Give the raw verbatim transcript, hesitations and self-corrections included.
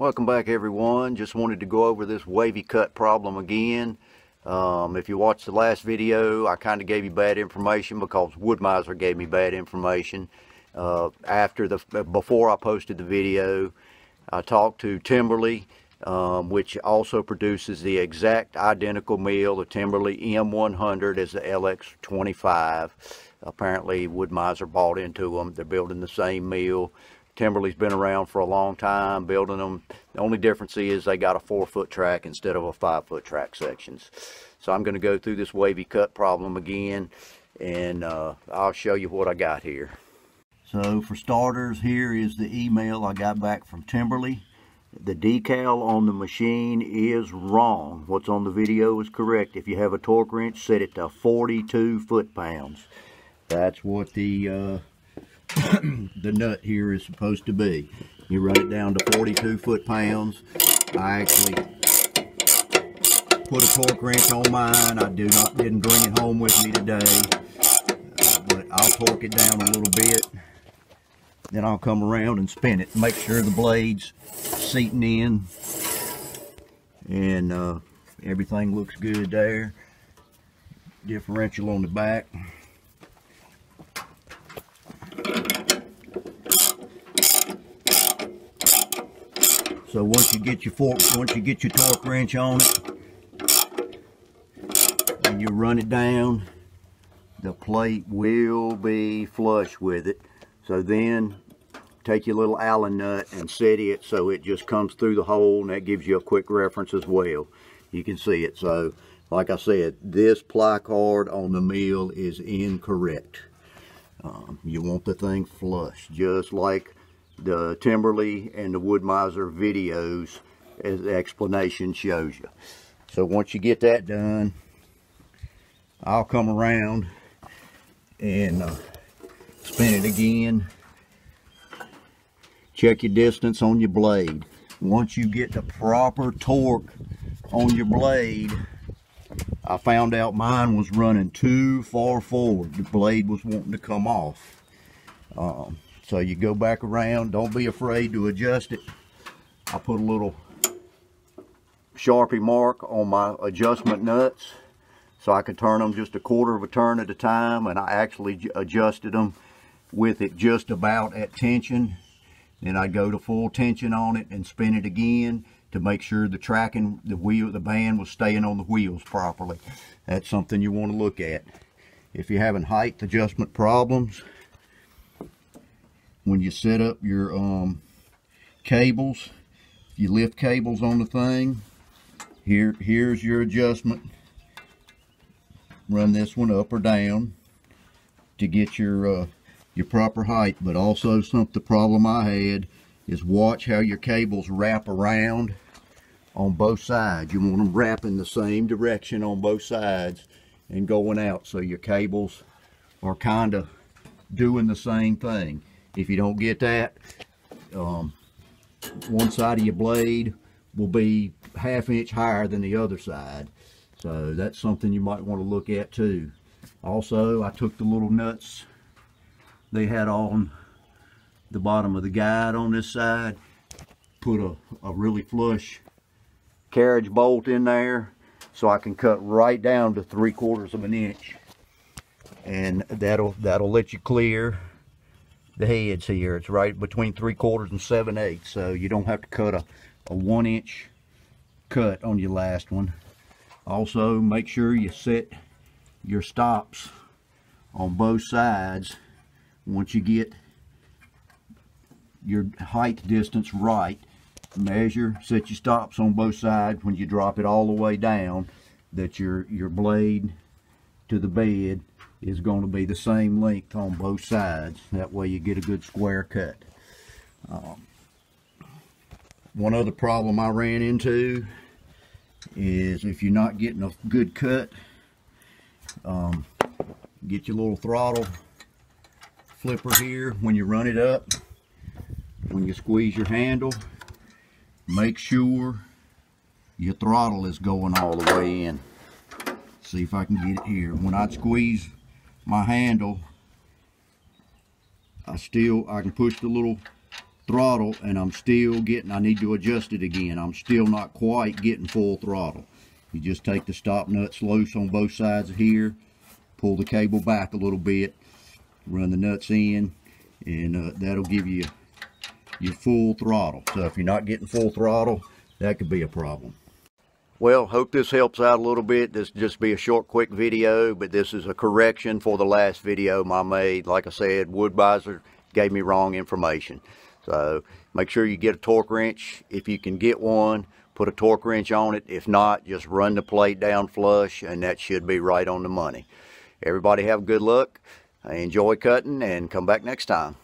Welcome back, everyone. Just wanted to go over this wavy cut problem again. Um, if you watched the last video, I kind of gave you bad information because Woodmizer gave me bad information. Uh, after the before I posted the video, I talked to Timberly, um, which also produces the exact identical meal, the Timberly M one hundred, as the L X twenty-five. Apparently, Woodmizer bought into them. They're building the same meal. Timberly's been around for a long time building them. The only difference is they got a four foot track instead of a five foot track sections. So I'm going to go through this wavy cut problem again, and uh, I'll show you what I got here. So for starters, here is the email I got back from Timberly. The decal on the machine is wrong. What's on the video is correct. If you have a torque wrench, set it to forty-two foot pounds. That's what the uh, the nut here is supposed to be. You run it down to forty-two foot pounds. I actually put a torque wrench on mine. I do not didn't bring it home with me today, uh, but I'll torque it down a little bit. Then I'll come around and spin it. Make sure the blade's seating in, and uh, everything looks good there. Differential on the back. So once you get your fork, once you get your torque wrench on it, and you run it down, the plate will be flush with it. So then take your little Allen nut and set it so it just comes through the hole, and that gives you a quick reference as well. You can see it. So like I said, this ply card on the mill is incorrect. Um, you want the thing flush, just like the Timberly and the Woodmizer videos as the explanation shows you. So once you get that done, I'll come around and uh, spin it again. Check your distance on your blade. Once you get the proper torque on your blade, I found out mine was running too far forward. The blade was wanting to come off. Um, So you go back around, don't be afraid to adjust it. I put a little Sharpie mark on my adjustment nuts so I could turn them just a quarter of a turn at a time, and I actually adjusted them with it just about at tension. Then I go to full tension on it and spin it again to make sure the tracking, the wheel, the band was staying on the wheels properly. That's something you want to look at. If you're having height adjustment problems, when you set up your um, cables, if you lift cables on the thing, here, here's your adjustment. Run this one up or down to get your, uh, your proper height. But also, some, the problem I had is watch how your cables wrap around on both sides. You want them wrapping the same direction on both sides and going out, so your cables are kind of doing the same thing. If you don't get that, um, one side of your blade will be half inch higher than the other side. So that's something you might want to look at too. Also, I took the little nuts they had on the bottom of the guide on this side, put a, a really flush carriage bolt in there so I can cut right down to three quarters of an inch. And that'll, that'll let you clear the heads here. It's right between three quarters and seven eighths, so you don't have to cut a, a one inch cut on your last one. Also, make sure you set your stops on both sides once you get your height distance right. Measure, set your stops on both sides when you drop it all the way down, that your, your blade to the bed is going to be the same length on both sides. That way you get a good square cut. Um, one other problem I ran into is if you're not getting a good cut, um, get your little throttle flipper here. When you run it up, when you squeeze your handle, make sure your throttle is going all the way in. See if I can get it here. When I squeeze my handle, I still I can push the little throttle and I'm still getting, I need to adjust it again. I'm still not quite getting full throttle. You just take the stop nuts loose on both sides of here, pull the cable back a little bit, run the nuts in, and uh, that'll give you your full throttle. So if you're not getting full throttle, that could be a problem. Well, hope this helps out a little bit. This will just be a short, quick video, but this is a correction for the last video I made. Like I said, Woodmizer gave me wrong information. So make sure you get a torque wrench. If you can get one, put a torque wrench on it. If not, just run the plate down flush, and that should be right on the money. Everybody have good luck. Enjoy cutting, and come back next time.